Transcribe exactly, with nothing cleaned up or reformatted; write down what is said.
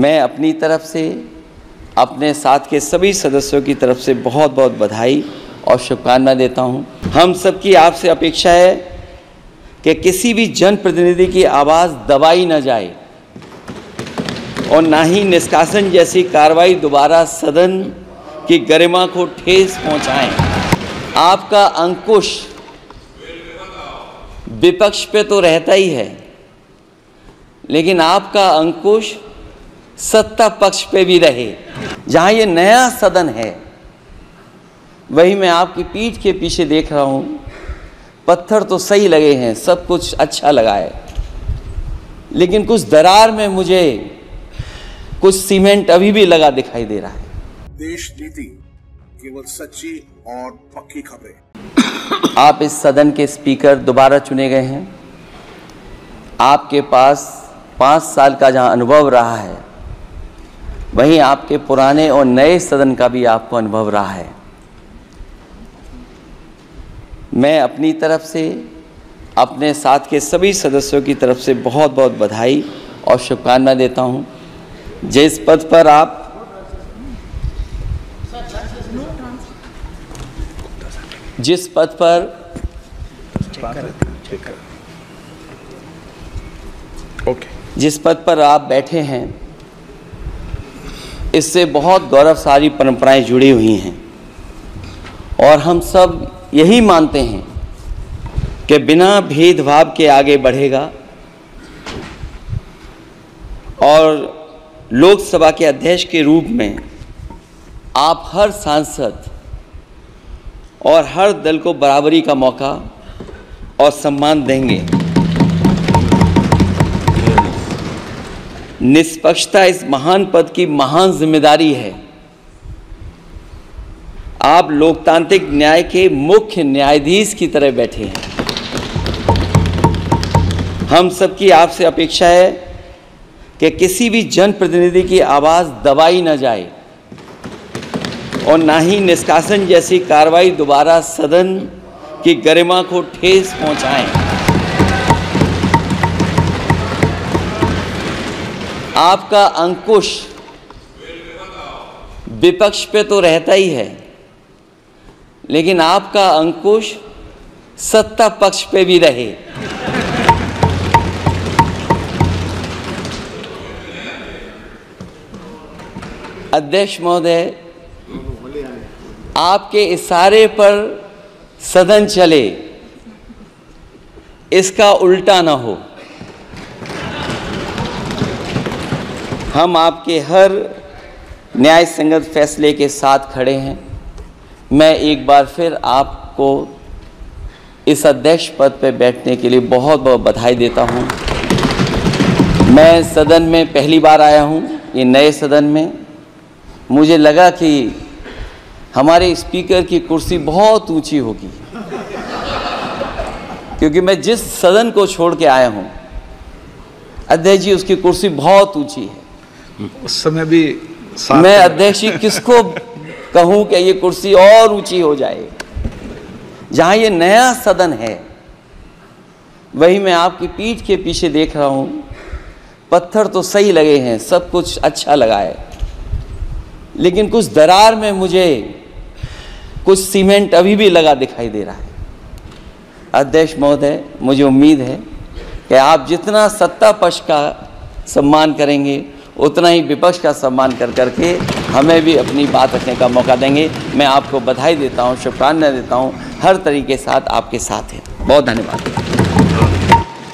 मैं अपनी तरफ से, अपने साथ के सभी सदस्यों की तरफ से बहुत बहुत बधाई और शुभकामनाएं देता हूं। हम सबकी आपसे अपेक्षा है कि किसी भी जनप्रतिनिधि की आवाज़ दबाई ना जाए और ना ही निष्कासन जैसी कार्रवाई दोबारा सदन की गरिमा को ठेस पहुंचाएं। आपका अंकुश विपक्ष पे तो रहता ही है, लेकिन आपका अंकुश सत्ता पक्ष पे भी रहे। जहां ये नया सदन है, वही मैं आपकी पीठ के पीछे देख रहा हूं, पत्थर तो सही लगे हैं, सब कुछ अच्छा लगा है, लेकिन कुछ दरार में मुझे कुछ सीमेंट अभी भी लगा दिखाई दे रहा है। देश नीति केवल सच्ची और पक्की खबरें। आप इस सदन के स्पीकर दोबारा चुने गए हैं। आपके पास पाँच साल का जहां अनुभव रहा है, वहीं आपके पुराने और नए सदन का भी आपको अनुभव रहा है। मैं अपनी तरफ से, अपने साथ के सभी सदस्यों की तरफ से बहुत बहुत बधाई और शुभकामनाएं देता हूं। जिस पद पर आप जिस पद पर जिस पद पर आप बैठे हैं, इससे बहुत गौरवशाली परंपराएं जुड़ी हुई हैं और हम सब यही मानते हैं कि बिना भेदभाव के आगे बढ़ेगा और लोकसभा के अध्यक्ष के रूप में आप हर सांसद और हर दल को बराबरी का मौका और सम्मान देंगे। निष्पक्षता इस महान पद की महान जिम्मेदारी है। आप लोकतांत्रिक न्याय के मुख्य न्यायाधीश की तरह बैठे हैं। हम सबकी आपसे अपेक्षा है कि किसी भी जनप्रतिनिधि की आवाज़ दबाई ना जाए और ना ही निष्कासन जैसी कार्रवाई दोबारा सदन की गरिमा को ठेस पहुंचाएं। आपका अंकुश विपक्ष पे तो रहता ही है, लेकिन आपका अंकुश सत्ता पक्ष पे भी रहे। अध्यक्ष महोदय, आपके इशारे पर सदन चले, इसका उल्टा ना हो। हम आपके हर न्याय संगत फैसले के साथ खड़े हैं। मैं एक बार फिर आपको इस अध्यक्ष पद पर बैठने के लिए बहुत बहुत बधाई देता हूं। मैं सदन में पहली बार आया हूं, ये नए सदन में। मुझे लगा कि हमारे स्पीकर की कुर्सी बहुत ऊंची होगी, क्योंकि मैं जिस सदन को छोड़ के आया हूं, अध्यक्ष जी उसकी कुर्सी बहुत ऊंची है। उस समय भी मैं अध्यक्ष जी किसको कहूं कि ये कुर्सी और ऊंची हो जाए। जहां ये नया सदन है, वही मैं आपकी पीठ के पीछे देख रहा हूं, पत्थर तो सही लगे हैं, सब कुछ अच्छा लगा है, लेकिन कुछ दरार में मुझे कुछ सीमेंट अभी भी लगा दिखाई दे रहा है। अध्यक्ष महोदय, मुझे उम्मीद है कि आप जितना सत्ता पक्ष का सम्मान करेंगे, उतना ही विपक्ष का सम्मान कर करके हमें भी अपनी बात रखने का मौका देंगे। मैं आपको बधाई देता हूं, शुभकामनाएं देता हूं, हर तरीके साथ आपके साथ है। बहुत धन्यवाद।